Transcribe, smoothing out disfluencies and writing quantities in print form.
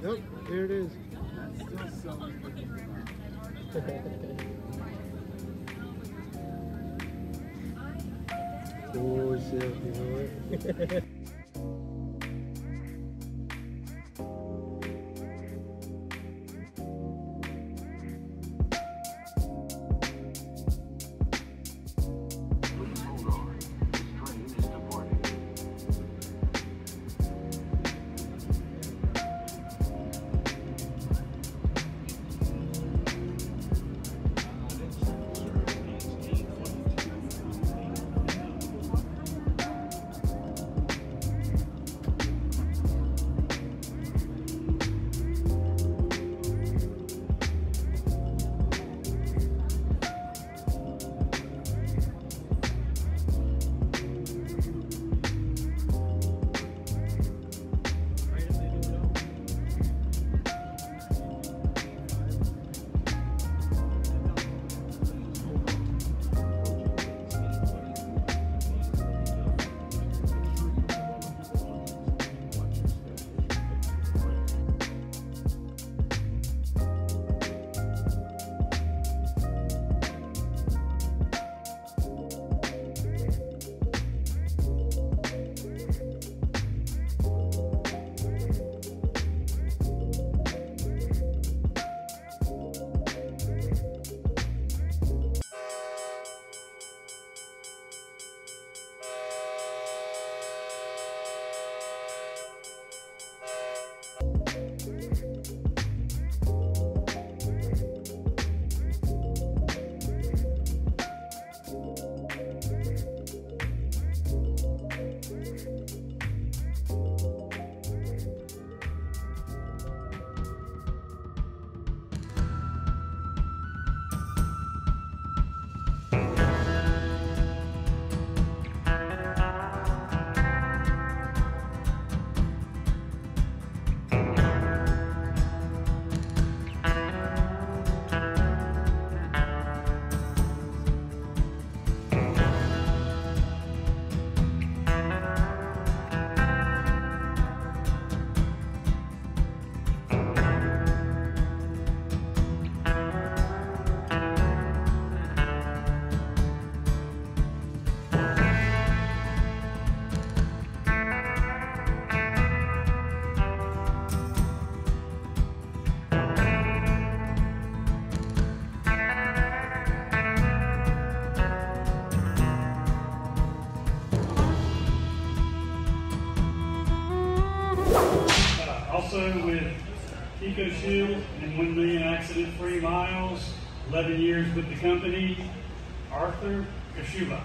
Yep, here it is. Oh shit, boy. Also with Eco Shield and 1 million accident-free miles, 11 years with the company, Arthur Keshuba.